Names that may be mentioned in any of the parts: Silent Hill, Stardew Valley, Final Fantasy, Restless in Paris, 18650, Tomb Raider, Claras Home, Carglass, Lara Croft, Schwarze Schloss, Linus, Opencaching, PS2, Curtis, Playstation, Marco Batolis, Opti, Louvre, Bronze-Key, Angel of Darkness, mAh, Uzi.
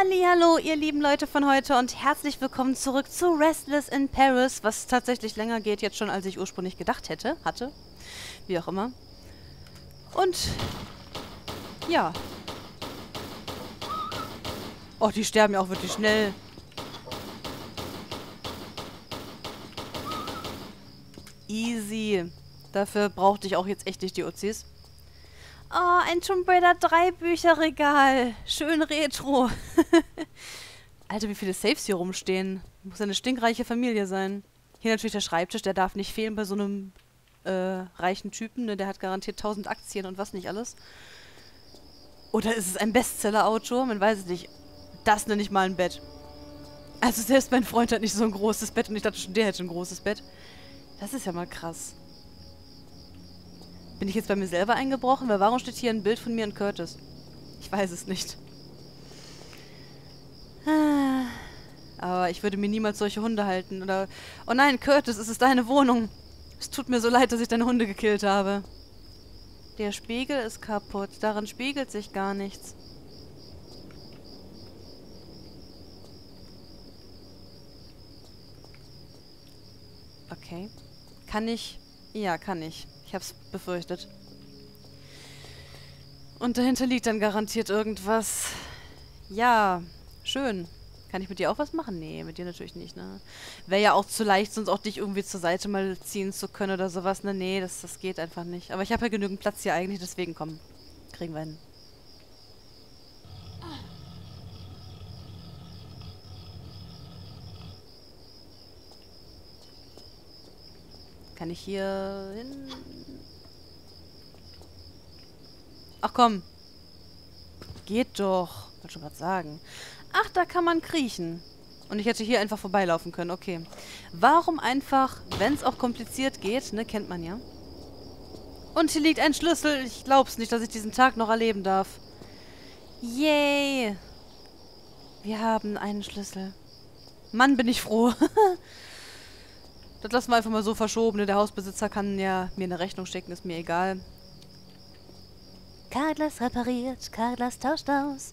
Hallihallo, ihr lieben Leute von heute und herzlich willkommen zurück zu Restless in Paris, was tatsächlich länger geht jetzt schon, als ich ursprünglich gedacht hatte, wie auch immer. Und, ja. Oh, die sterben ja auch wirklich schnell. Easy. Dafür brauchte ich auch jetzt echt nicht die Uzis. Oh, ein Tomb Raider 3 Bücherregal. Schön retro. Alter, wie viele Safes hier rumstehen. Muss eine stinkreiche Familie sein. Hier natürlich der Schreibtisch, der darf nicht fehlen bei so einem reichen Typen. Ne? Der hat garantiert 1000 Aktien und was nicht alles. Oder ist es ein Bestseller-Autor? Man weiß es nicht. Das nenne ich mal ein Bett. Also selbst mein Freund hat nicht so ein großes Bett und ich dachte schon, der hätte ein großes Bett. Das ist ja mal krass. Bin ich jetzt bei mir selber eingebrochen? Weil warum steht hier ein Bild von mir und Curtis? Ich weiß es nicht. Aber ich würde mir niemals solche Hunde halten. Oder oh nein, Curtis, es ist deine Wohnung. Es tut mir so leid, dass ich deine Hunde gekillt habe. Der Spiegel ist kaputt. Darin spiegelt sich gar nichts. Okay. Kann ich? Ja, kann ich. Ich hab's befürchtet. Und dahinter liegt dann garantiert irgendwas. Ja, schön. Kann ich mit dir auch was machen? Nee, mit dir natürlich nicht, ne? Wäre ja auch zu leicht, sonst auch dich irgendwie zur Seite mal ziehen zu können oder sowas. Ne, nee, das geht einfach nicht. Aber ich habe ja genügend Platz hier eigentlich, deswegen komm. Kriegen wir hin. Kann ich hier hin? Ach komm. Geht doch. Wollte schon gerade sagen. Ach, da kann man kriechen. Und ich hätte hier einfach vorbeilaufen können. Okay. Warum einfach, wenn es auch kompliziert geht, ne? Kennt man ja. Und hier liegt ein Schlüssel. Ich glaub's nicht, dass ich diesen Tag noch erleben darf. Yay. Wir haben einen Schlüssel. Mann, bin ich froh. Das lassen wir einfach mal so verschoben. Der Hausbesitzer kann ja mir eine Rechnung schicken, ist mir egal. Carglass repariert, Carglass tauscht aus.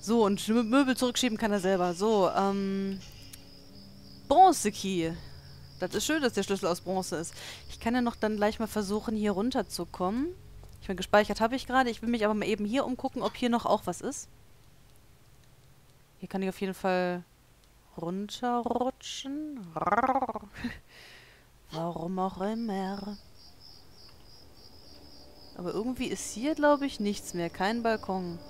So, und Möbel zurückschieben kann er selber. So, Bronze-Key. Das ist schön, dass der Schlüssel aus Bronze ist. Ich kann ja noch dann gleich mal versuchen, hier runterzukommen. Ich meine, gespeichert habe ich gerade. Ich will mich aber mal eben hier umgucken, ob hier noch auch was ist. Hier kann ich auf jeden Fall runterrutschen. Warum auch immer. Aber irgendwie ist hier, glaube ich, nichts mehr. Kein Balkon.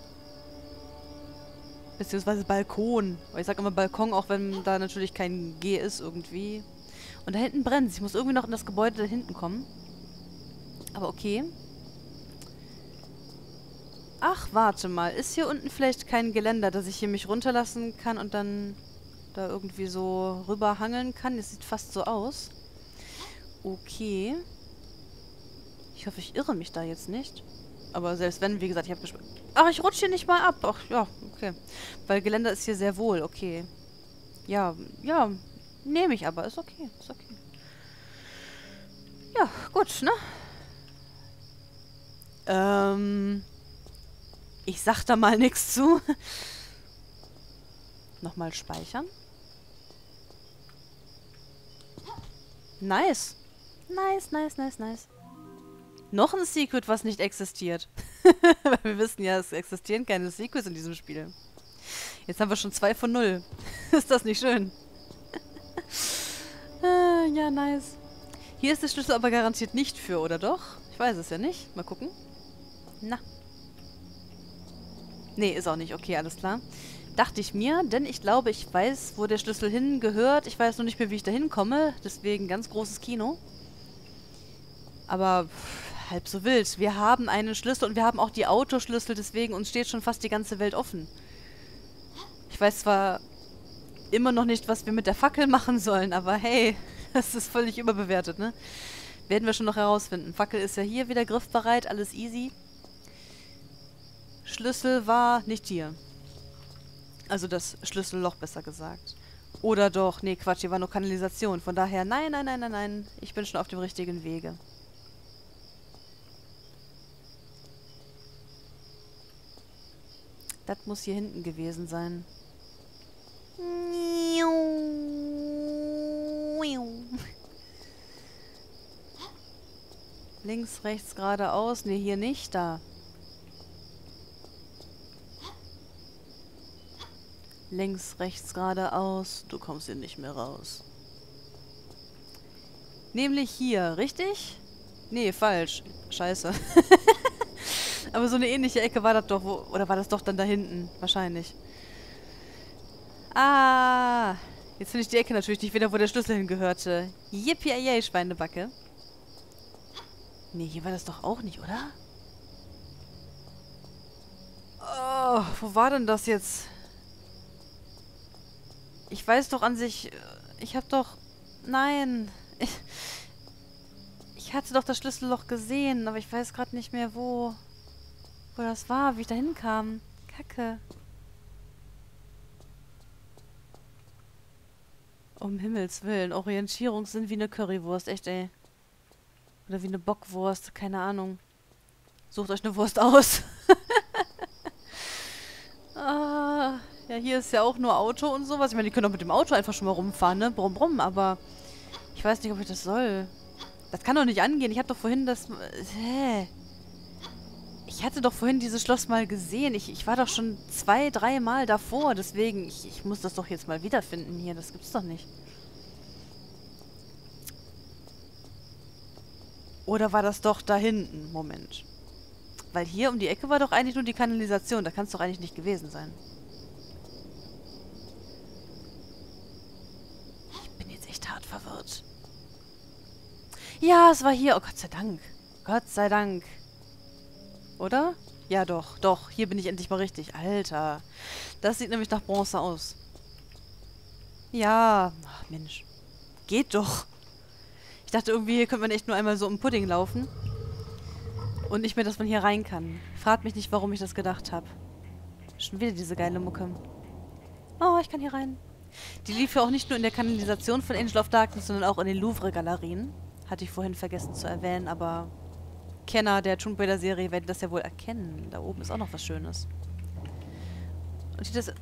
Beziehungsweise Balkon. Ich sage immer Balkon, auch wenn da natürlich kein G ist irgendwie. Und da hinten brennt es. Ich muss irgendwie noch in das Gebäude da hinten kommen. Aber okay. Ach, warte mal. Ist hier unten vielleicht kein Geländer, dass ich hier mich runterlassen kann und dann da irgendwie so rüber hangeln kann. Das sieht fast so aus. Okay. Ich hoffe, ich irre mich da jetzt nicht. Aber selbst wenn, wie gesagt, ich habe gespeichert. Ach, ich rutsche hier nicht mal ab. Ach, ja, okay. Weil Geländer ist hier sehr wohl, okay. Ja, ja, nehme ich aber. Ist okay, ist okay. Ja, gut, ne? Ich sag da mal nichts zu. Nochmal speichern. Nice. Nice, nice, nice, nice. Noch ein Secret, was nicht existiert. Weil wir wissen ja, es existieren keine Secrets in diesem Spiel. Jetzt haben wir schon 2 von 0. Ist das nicht schön? Ja, nice. Hier ist der Schlüssel aber garantiert nicht für, oder doch? Ich weiß es ja nicht. Mal gucken. Na. Nee, ist auch nicht. Okay, alles klar. Dachte ich mir, denn ich glaube, ich weiß, wo der Schlüssel hingehört. Ich weiß nur nicht mehr, wie ich da hinkomme. Deswegen ganz großes Kino. Aber pff, halb so wild. Wir haben einen Schlüssel und wir haben auch die Autoschlüssel. Deswegen uns steht schon fast die ganze Welt offen. Ich weiß zwar immer noch nicht, was wir mit der Fackel machen sollen. Aber hey, das ist völlig überbewertet, ne? Werden wir schon noch herausfinden. Fackel ist ja hier wieder griffbereit. Alles easy. Schlüssel war nicht hier. Also das Schlüsselloch, besser gesagt. Oder doch. Nee, Quatsch, hier war nur Kanalisation. Von daher, nein, nein, nein, nein, nein. Ich bin schon auf dem richtigen Wege. Das muss hier hinten gewesen sein. Links, rechts, geradeaus. Ne, hier nicht. Da. Links, rechts, geradeaus. Du kommst hier nicht mehr raus. Nämlich hier, richtig? Nee, falsch. Scheiße. Aber so eine ähnliche Ecke war das doch. Wo, oder war das doch dann da hinten? Wahrscheinlich. Ah. Jetzt finde ich die Ecke natürlich nicht wieder, wo der Schlüssel hingehörte. Yippie-yay, Schweinebacke. Nee, hier war das doch auch nicht, oder? Oh, wo war denn das jetzt? Ich weiß doch an sich... Ich hab doch... Nein. Ich hatte doch das Schlüsselloch gesehen, aber ich weiß gerade nicht mehr, wo das war, wie ich da hinkam. Kacke. Um Himmels Willen. Orientierungssinn wie eine Currywurst. Echt, ey. Oder wie eine Bockwurst, keine Ahnung. Sucht euch eine Wurst aus. Ah, ja, hier ist ja auch nur Auto und sowas. Ich meine, die können doch mit dem Auto einfach schon mal rumfahren, ne? Brumm, brumm, aber ich weiß nicht, ob ich das soll. Das kann doch nicht angehen. Ich habe doch vorhin das... Hä? Ich hatte doch vorhin dieses Schloss mal gesehen. Ich war doch schon 2, 3 Mal davor. Deswegen, ich muss das doch jetzt mal wiederfinden hier. Das gibt's doch nicht. Oder war das doch da hinten? Moment. Weil hier um die Ecke war doch eigentlich nur die Kanalisation. Da kann es doch eigentlich nicht gewesen sein. Ich bin jetzt echt hart verwirrt. Ja, es war hier. Oh, Gott sei Dank. Gott sei Dank. Oder? Ja, doch. Doch. Hier bin ich endlich mal richtig. Alter. Das sieht nämlich nach Bronze aus. Ja. Ach, Mensch. Geht doch. Ich dachte irgendwie, hier könnte man echt nur einmal so um Pudding laufen. Und nicht mehr, dass man hier rein kann. Fragt mich nicht, warum ich das gedacht habe. Schon wieder diese geile Mucke. Oh, ich kann hier rein. Die lief ja auch nicht nur in der Kanalisation von Angel of Darkness, sondern auch in den Louvre-Galerien. Hatte ich vorhin vergessen zu erwähnen, aber Kenner der Tomb Raider-Serie werden das ja wohl erkennen. Da oben ist auch noch was Schönes. Und hier das...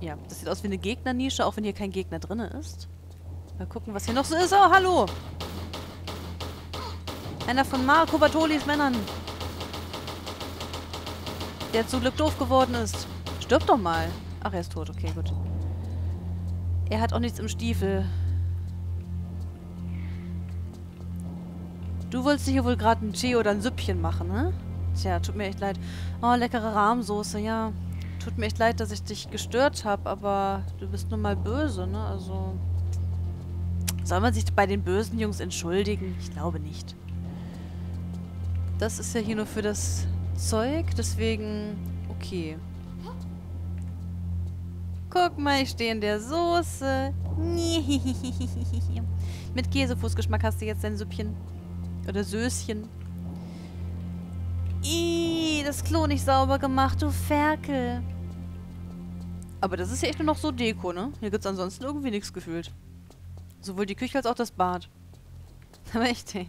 Ja, das sieht aus wie eine Gegnernische, auch wenn hier kein Gegner drin ist. Mal gucken, was hier noch so ist. Oh, hallo! Einer von Marco Batolis Männern. Der zum Glück doof geworden ist. Stirb doch mal. Ach, er ist tot. Okay, gut. Er hat auch nichts im Stiefel. Du wolltest hier wohl gerade einen Tee oder ein Süppchen machen, ne? Tja, tut mir echt leid. Oh, leckere Rahmsoße, ja. Tut mir echt leid, dass ich dich gestört habe, aber du bist nun mal böse, ne? Also... Soll man sich bei den bösen Jungs entschuldigen? Ich glaube nicht. Das ist ja hier nur für das Zeug, deswegen... Okay. Guck mal, ich stehe in der Soße. Mit Käsefußgeschmack hast du jetzt dein Süppchen. Oder Söschen. Ih, das Klo nicht sauber gemacht, du Ferkel. Aber das ist ja echt nur noch so Deko, ne? Hier gibt's ansonsten irgendwie nichts gefühlt. Sowohl die Küche als auch das Bad. Aber echt, ey.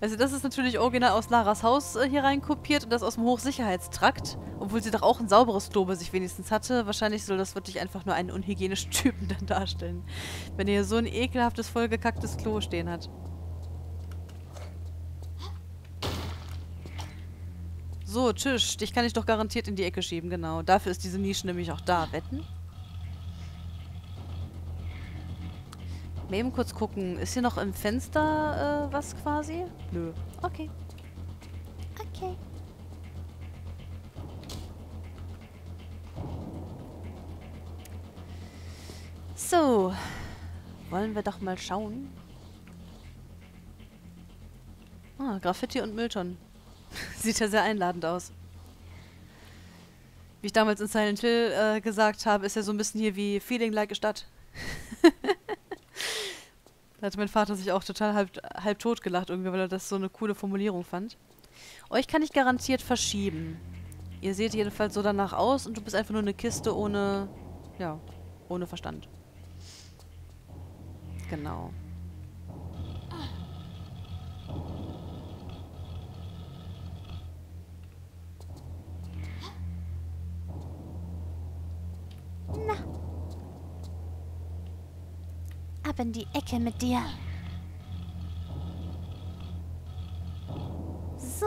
Also das ist natürlich original aus Claras Haus hier rein kopiert und das aus dem Hochsicherheitstrakt. Obwohl sie doch auch ein sauberes Klo bei sich wenigstens hatte. Wahrscheinlich soll das wirklich einfach nur einen unhygienischen Typen dann darstellen. Wenn er hier so ein ekelhaftes, vollgekacktes Klo stehen hat. So, Tisch. Dich kann ich doch garantiert in die Ecke schieben, genau. Dafür ist diese Nische nämlich auch da. Wetten? Mal eben kurz gucken. Ist hier noch im Fenster was quasi? Nö. Okay. Okay. So. Wollen wir doch mal schauen. Ah, Graffiti und Mülltonnen. Sieht ja sehr einladend aus. Wie ich damals in Silent Hill gesagt habe, ist ja so ein bisschen hier wie Feeling Like a Stadt. Da hat mein Vater sich auch total halb tot gelacht, irgendwie, weil er das so eine coole Formulierung fand. Euch kann ich garantiert verschieben. Ihr seht jedenfalls so danach aus und du bist einfach nur eine Kiste ohne... Ja, ohne Verstand. Genau. Na. Ab in die Ecke mit dir. So.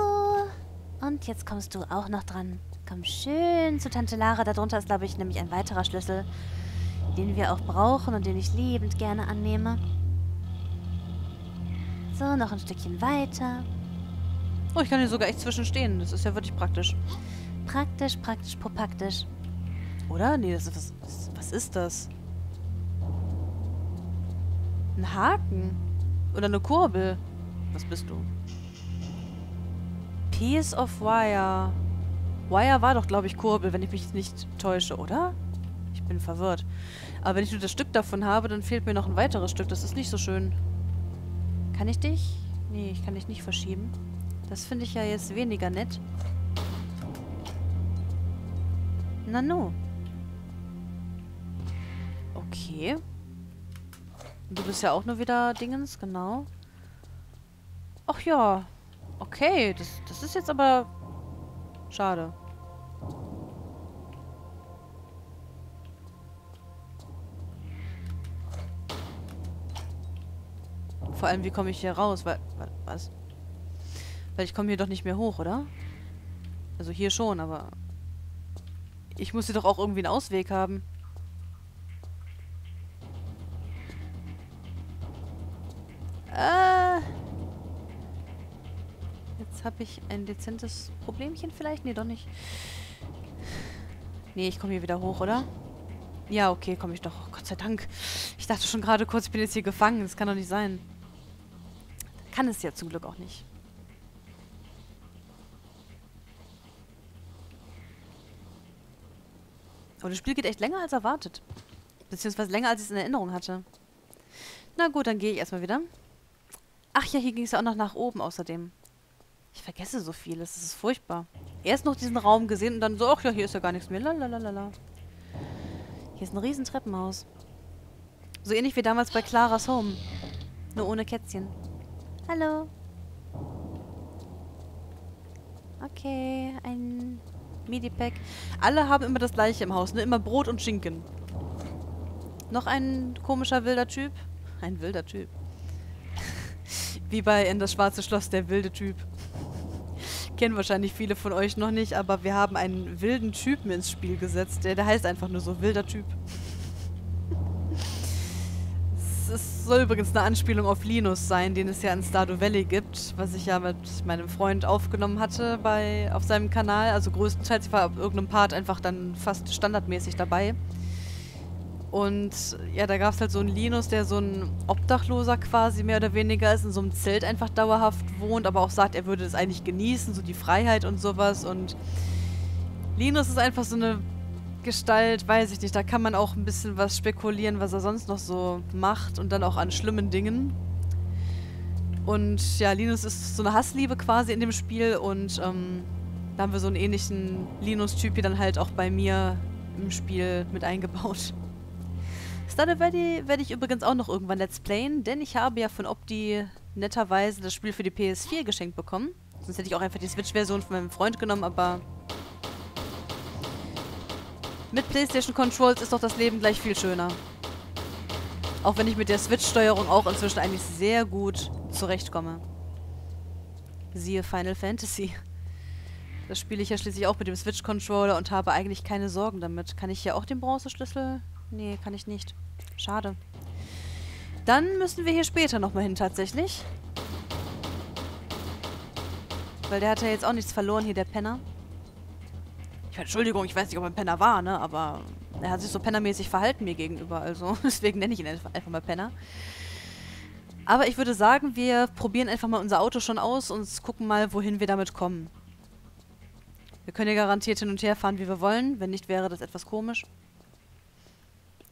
Und jetzt kommst du auch noch dran. Komm schön zu Tante Lara. Darunter ist, glaube ich, nämlich ein weiterer Schlüssel, den wir auch brauchen und den ich liebend gerne annehme. So, noch ein Stückchen weiter. Oh, ich kann hier sogar echt zwischenstehen. Das ist ja wirklich praktisch. Praktisch, praktisch, propaktisch. Oder? Nee, das ist... Was ist das? Ein Haken? Oder eine Kurbel? Was bist du? Piece of Wire. Wire war doch, glaube ich, Kurbel, wenn ich mich nicht täusche, oder? Ich bin verwirrt. Aber wenn ich nur das Stück davon habe, dann fehlt mir noch ein weiteres Stück. Das ist nicht so schön. Kann ich dich? Nee, ich kann dich nicht verschieben. Das finde ich ja jetzt weniger nett. Na no. Okay. Du bist ja auch nur wieder Dingens, genau. Ach ja. Okay, das ist jetzt aber... schade. Vor allem, wie komme ich hier raus? Weil, was? Weil ich komme hier doch nicht mehr hoch, oder? Also hier schon, aber... ich muss hier doch auch irgendwie einen Ausweg haben. Jetzt habe ich ein dezentes Problemchen vielleicht? Nee, doch nicht. Nee, ich komme hier wieder hoch, oder? Ja, okay, komme ich doch. Oh, Gott sei Dank. Ich dachte schon gerade kurz, ich bin jetzt hier gefangen. Das kann doch nicht sein. Kann es ja zum Glück auch nicht. Aber das Spiel geht echt länger als erwartet. Beziehungsweise länger, als ich es in Erinnerung hatte. Na gut, dann gehe ich erstmal wieder. Ach ja, hier ging es ja auch noch nach oben außerdem. Ich vergesse so vieles, das ist furchtbar. Erst noch diesen Raum gesehen und dann so, ach ja, hier ist ja gar nichts mehr. Lalalala. Hier ist ein riesen Treppenhaus. So ähnlich wie damals bei Claras Home. Nur ohne Kätzchen. Hallo. Okay, ein... Midi-Pack. Alle haben immer das gleiche im Haus, ne? Immer Brot und Schinken. Noch ein komischer wilder Typ. Ein wilder Typ. Wie bei in das Schwarze Schloss, der wilde Typ. Kennen wahrscheinlich viele von euch noch nicht, aber wir haben einen wilden Typen ins Spiel gesetzt. Der heißt einfach nur so, wilder Typ. Es soll übrigens eine Anspielung auf Linus sein, den es ja in Stardew Valley gibt, was ich ja mit meinem Freund aufgenommen hatte auf seinem Kanal. Also größtenteils, ich war ab irgendeinem Part einfach dann fast standardmäßig dabei. Und ja, da gab es halt so einen Linus, der so ein Obdachloser quasi mehr oder weniger ist, in so einem Zelt einfach dauerhaft wohnt, aber auch sagt, er würde das eigentlich genießen, so die Freiheit und sowas. Und Linus ist einfach so eine... Gestalt, weiß ich nicht, da kann man auch ein bisschen was spekulieren, was er sonst noch so macht und dann auch an schlimmen Dingen. Und ja, Linus ist so eine Hassliebe quasi in dem Spiel und da haben wir so einen ähnlichen Linus-Typ hier dann halt auch bei mir im Spiel mit eingebaut. Stardew Valley werde ich übrigens auch noch irgendwann Let's Playen, denn ich habe ja von Opti netterweise das Spiel für die PS4 geschenkt bekommen. Sonst hätte ich auch einfach die Switch-Version von meinem Freund genommen, aber... mit Playstation Controls ist doch das Leben gleich viel schöner. Auch wenn ich mit der Switch-Steuerung auch inzwischen eigentlich sehr gut zurechtkomme. Siehe Final Fantasy. Das spiele ich ja schließlich auch mit dem Switch-Controller und habe eigentlich keine Sorgen damit. Kann ich hier auch den Bronzeschlüssel? Nee, kann ich nicht. Schade. Dann müssen wir hier später nochmal hin tatsächlich. Weil der hat ja jetzt auch nichts verloren hier, der Penner. Entschuldigung, ich weiß nicht, ob er ein Penner war, ne? Aber er hat sich so pennermäßig verhalten mir gegenüber. Also deswegen nenne ich ihn einfach mal Penner. Aber ich würde sagen, wir probieren einfach mal unser Auto schon aus und gucken mal, wohin wir damit kommen. Wir können ja garantiert hin und her fahren, wie wir wollen. Wenn nicht, wäre das etwas komisch.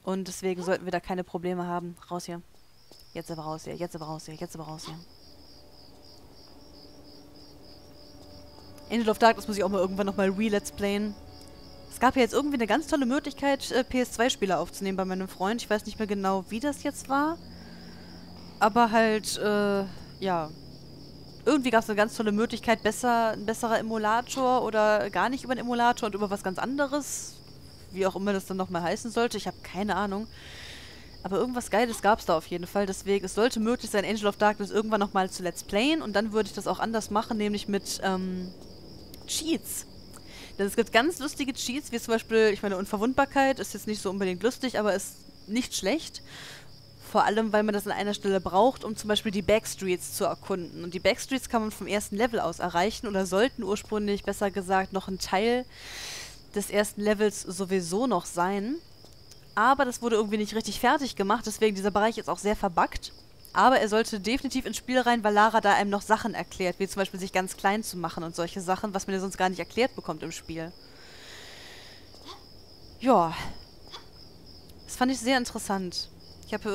Und deswegen sollten wir da keine Probleme haben. Raus hier. Jetzt aber raus hier, jetzt aber raus hier, jetzt aber raus hier. Angel of Darkness muss ich auch mal irgendwann nochmal re-Let's playen. Es gab ja jetzt irgendwie eine ganz tolle Möglichkeit, PS2-Spiele aufzunehmen bei meinem Freund. Ich weiß nicht mehr genau, wie das jetzt war. Aber halt, ja. Irgendwie gab es eine ganz tolle Möglichkeit, ein besserer Emulator oder gar nicht über einen Emulator und über was ganz anderes. wie auch immer das dann nochmal heißen sollte. Ich habe keine Ahnung. Aber irgendwas Geiles gab es da auf jeden Fall. Deswegen, es sollte möglich sein, Angel of Darkness irgendwann nochmal zu Let's Playen. Und dann würde ich das auch anders machen, nämlich mit Cheats. Denn es gibt ganz lustige Cheats, wie zum Beispiel, ich meine, Unverwundbarkeit ist jetzt nicht so unbedingt lustig, aber ist nicht schlecht. Vor allem, weil man das an einer Stelle braucht, um zum Beispiel die Backstreets zu erkunden. Und die Backstreets kann man vom ersten Level aus erreichen oder sollten ursprünglich, besser gesagt, noch ein Teil des ersten Levels sowieso noch sein. Aber das wurde irgendwie nicht richtig fertig gemacht, deswegen dieser Bereich ist auch sehr verbuggt. Aber er sollte definitiv ins Spiel rein, weil Lara da einem noch Sachen erklärt, wie zum Beispiel sich ganz klein zu machen und solche Sachen, was man ja sonst gar nicht erklärt bekommt im Spiel. Ja, das fand ich sehr interessant. Ich hatte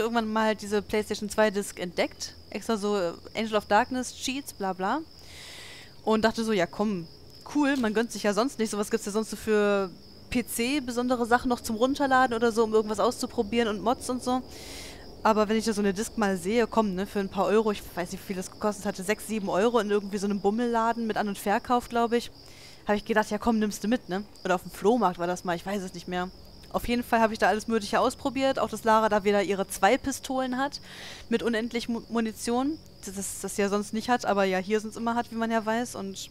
irgendwann mal diese Playstation 2 Disc entdeckt, extra so Angel of Darkness, Cheats, bla bla. Und dachte so, ja komm, cool, man gönnt sich ja sonst nicht, sowas gibt es ja sonst so für PC besondere Sachen noch zum Runterladen oder so, um irgendwas auszuprobieren und Mods und so. Aber wenn ich da so eine Disc mal sehe, komm, ne, für ein paar Euro, ich weiß nicht, wie viel das gekostet hatte, 6, 7 Euro in irgendwie so einem Bummelladen mit An- und Verkauf, glaube ich, habe ich gedacht, ja komm, nimmst du mit, ne? Oder auf dem Flohmarkt war das mal, ich weiß es nicht mehr. Auf jeden Fall habe ich da alles Mögliche ausprobiert, auch dass Lara da wieder ihre 2 Pistolen hat, mit unendlich Munition, das sie ja sonst nicht hat, aber ja hier sonst immer hat, wie man ja weiß, und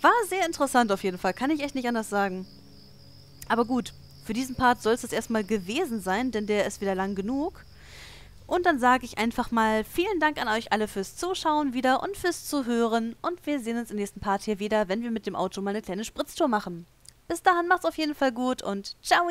war sehr interessant auf jeden Fall, kann ich echt nicht anders sagen. Aber gut, für diesen Part soll es das erstmal gewesen sein, denn der ist wieder lang genug. Und dann sage ich einfach mal vielen Dank an euch alle fürs Zuschauen wieder und fürs Zuhören. Und wir sehen uns im nächsten Part hier wieder, wenn wir mit dem Auto mal eine kleine Spritztour machen. Bis dahin macht's auf jeden Fall gut und ciao!